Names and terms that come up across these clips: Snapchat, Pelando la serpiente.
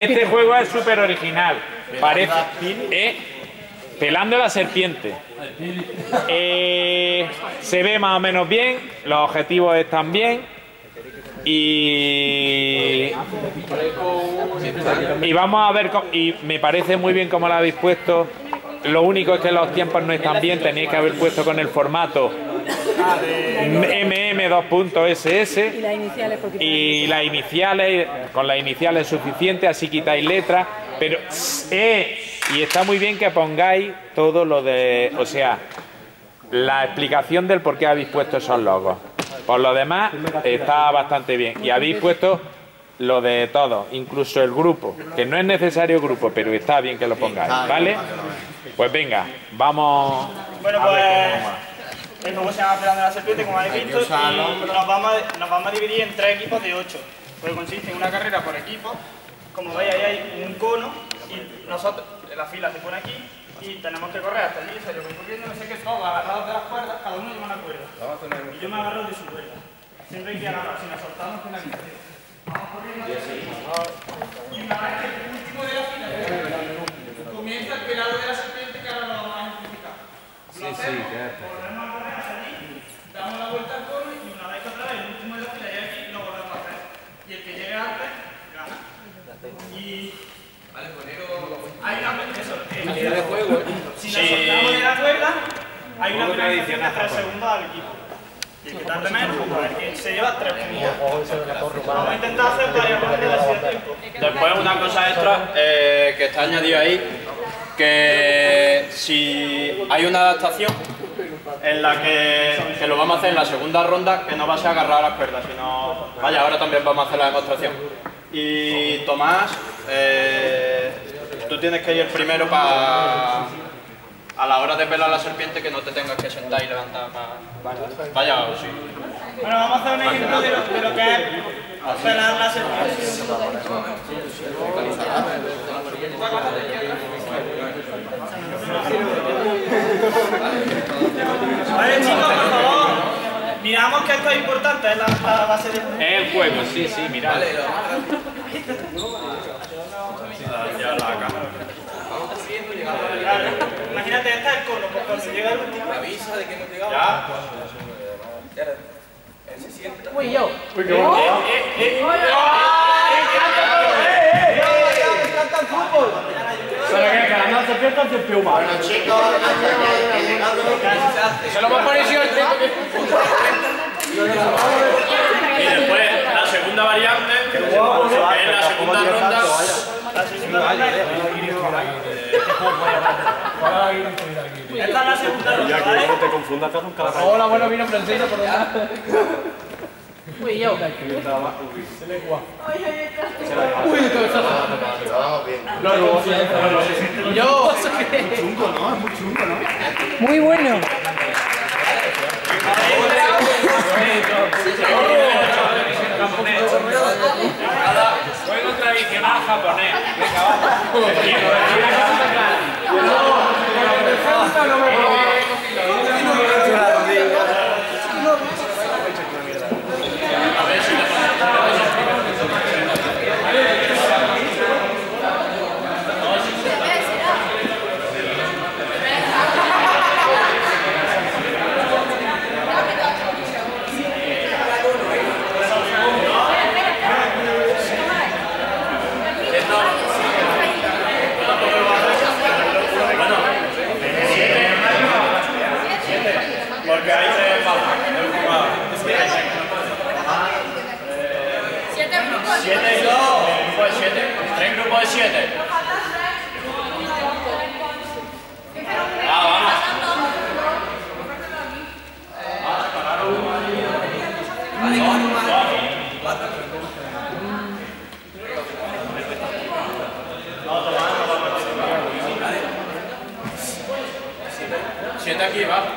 Este juego es súper original. Parece. Pelando la serpiente. Se ve más o menos bien. Los objetivos están bien. Y vamos a ver. Y me parece muy bien como lo habéis puesto. Lo único es que los tiempos no están bien. Tenéis que haber puesto con el formato mm2.ss y las iniciales, con las iniciales es suficiente, así quitáis letras, pero y está muy bien que pongáis todo lo de, o sea, la explicación del por qué habéis puesto esos logos. Por lo demás está bastante bien y habéis puesto lo de todo, incluso el grupo, que no es necesario grupo, pero está bien que lo pongáis, ¿vale? Pues venga, vamos. Bueno, pues el juego se llama Pelando la serpiente, como habéis visto, y nos vamos a dividir en tres equipos de 8. Pues consiste en una carrera por equipo. Como veis, ahí hay un cono y nosotros, la fila se pone aquí y tenemos que correr hasta allí. Se lo ocurriendo, no sé qué, todos agarrados de las cuerdas, cada uno lleva una cuerda. Y yo me agarro de su cuerda. Siempre hay que agarrar, si nos soltamos, finalizamos. Vamos corriendo de aquí. Y una vez que el último de la fila comienza el pelado de la serpiente, que ahora lo vamos a identificar. Sí, sí, claro. Damos la vuelta al cono y una vez que otra vez, el último de la fila llega aquí y lo volvemos a hacer. Y el que llegue antes, gana. Y vale, hay una penalidad de juego. Si nos soltamos de la cuerda, hay una penalización de 3 segundos al equipo. Y el que tarde menos, el que se lleva 3 puntos. Vamos a intentar hacer varias rondas así de tiempo. Después una cosa extra que está añadido ahí, que si hay una adaptación en la que lo vamos a hacer en la segunda ronda, que no va a ser agarrar a las cuerdas, sino... Vaya, ahora también vamos a hacer la demostración. Y Tomás, tú tienes que ir primero para... a la hora de pelar la serpiente, que no te tengas que sentar y levantar más. Vaya, sí. Bueno, vamos a hacer un ejemplo de lo que es pelar la serpiente. Vale, chicos, por favor, miramos que esto es importante, es la base del juego. El juego, sí, sí, mirad. Vale, imagínate, este es el cono, porque cuando llega el último avisa de que hemos llegado. Ya. Él se sienta. Uy, yo. Bueno, chicos, se lo más parecido el tiempo que... Y después, la segunda variante, en la segunda ronda... Esta es la segunda ronda, ¿vale? No te confundas, te haces un calafán. Hola, bueno, vino Francina, por allá. Uy, yo. Uy, el cabezazo. Yo. Es muy chungo, ¿no? Es muy chungo, ¿no? Muy bueno. Juego tradicional japonés. Siete aquí, va. Vale.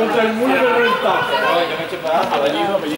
contra el muro de renta.